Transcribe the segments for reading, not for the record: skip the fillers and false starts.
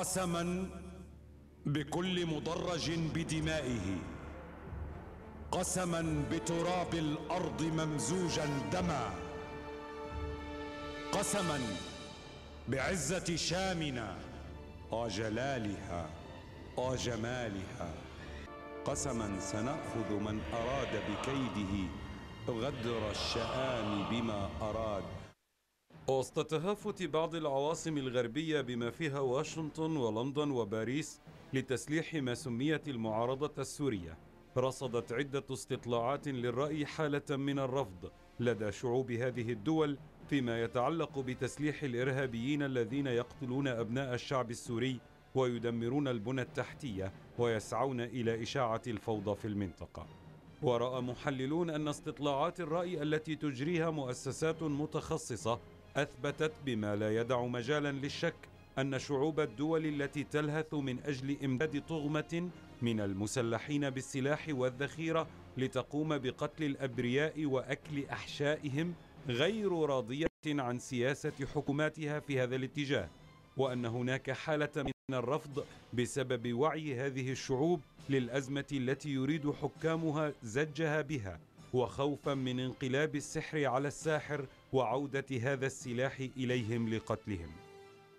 قسما بكل مدرج بدمائه، قسما بتراب الأرض ممزوجا دما، قسما بعزة شامنا وجلالها وجمالها، قسما سنأخذ من أراد بكيده غدر الشآم بما أراد. وسط تهافت بعض العواصم الغربية بما فيها واشنطن ولندن وباريس لتسليح ما سميت المعارضة السورية، رصدت عدة استطلاعات للرأي حالة من الرفض لدى شعوب هذه الدول فيما يتعلق بتسليح الإرهابيين الذين يقتلون أبناء الشعب السوري ويدمرون البنى التحتية ويسعون إلى إشاعة الفوضى في المنطقة. ورأى محللون أن استطلاعات الرأي التي تجريها مؤسسات متخصصة أثبتت بما لا يدع مجالا للشك أن شعوب الدول التي تلهث من أجل إمداد طغمة من المسلحين بالسلاح والذخيرة لتقوم بقتل الأبرياء وأكل أحشائهم غير راضية عن سياسة حكوماتها في هذا الاتجاه، وأن هناك حالة من الرفض بسبب وعي هذه الشعوب للأزمة التي يريد حكامها زجها بها، وخوفا من انقلاب السحر على الساحر وعودة هذا السلاح إليهم لقتلهم.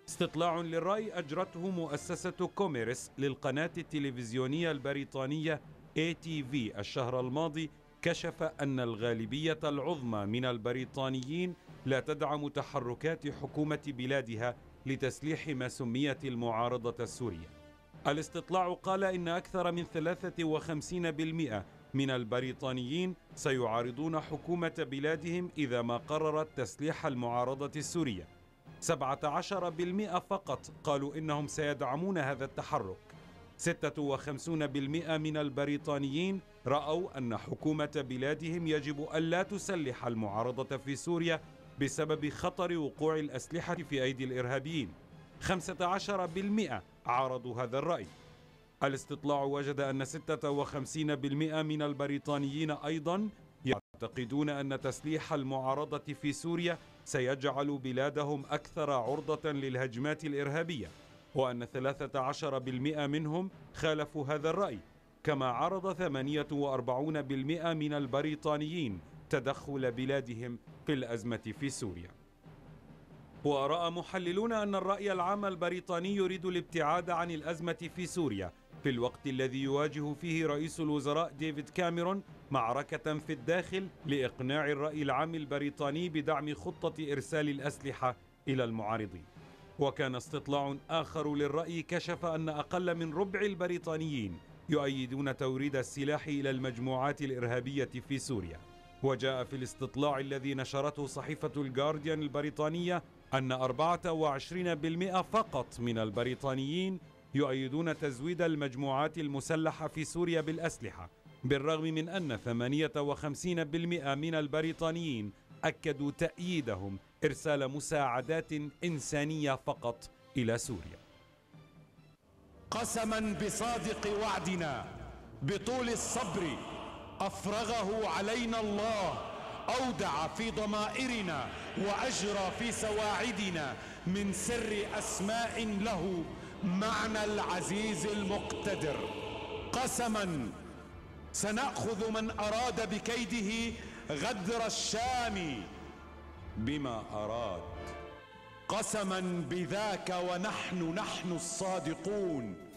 استطلاع للرأي أجرته مؤسسة كوميرس للقناة التلفزيونية البريطانية ATV الشهر الماضي كشف أن الغالبية العظمى من البريطانيين لا تدعم تحركات حكومة بلادها لتسليح ما سميت المعارضة السورية. الاستطلاع قال إن أكثر من 53% من البريطانيين سيعارضون حكومة بلادهم إذا ما قررت تسليح المعارضة السورية، 17% فقط قالوا إنهم سيدعمون هذا التحرك، 56% من البريطانيين رأوا أن حكومة بلادهم يجب ألا تسلح المعارضة في سوريا بسبب خطر وقوع الأسلحة في أيدي الإرهابيين، 15% عارضوا هذا الرأي. الاستطلاع وجد أن 56% من البريطانيين أيضا يعتقدون أن تسليح المعارضة في سوريا سيجعل بلادهم أكثر عرضة للهجمات الإرهابية، وأن 13% منهم خالفوا هذا الرأي، كما عرض 48% من البريطانيين تدخل بلادهم في الأزمة في سوريا. ورأى محللون أن الرأي العام البريطاني يريد الابتعاد عن الأزمة في سوريا في الوقت الذي يواجه فيه رئيس الوزراء ديفيد كاميرون معركة في الداخل لإقناع الرأي العام البريطاني بدعم خطة إرسال الأسلحة إلى المعارضين. وكان استطلاع آخر للرأي كشف أن أقل من ربع البريطانيين يؤيدون توريد السلاح إلى المجموعات الإرهابية في سوريا. وجاء في الاستطلاع الذي نشرته صحيفة الجارديان البريطانية أن 24% فقط من البريطانيين يؤيدون تزويد المجموعات المسلحة في سوريا بالأسلحة، بالرغم من أن 58% من البريطانيين أكدوا تأييدهم إرسال مساعدات إنسانية فقط إلى سوريا. قسما بصادق وعدنا بطول الصبر أفرغه علينا الله، أودع في ضمائرنا وأجرى في سواعدنا من سر أسماء له معنى العزيز المقتدر. قسما سنأخذ من أراد بكيده غدر الشام بما أراد، قسما بذاك ونحن الصادقون.